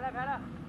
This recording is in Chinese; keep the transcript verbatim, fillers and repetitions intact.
了来了。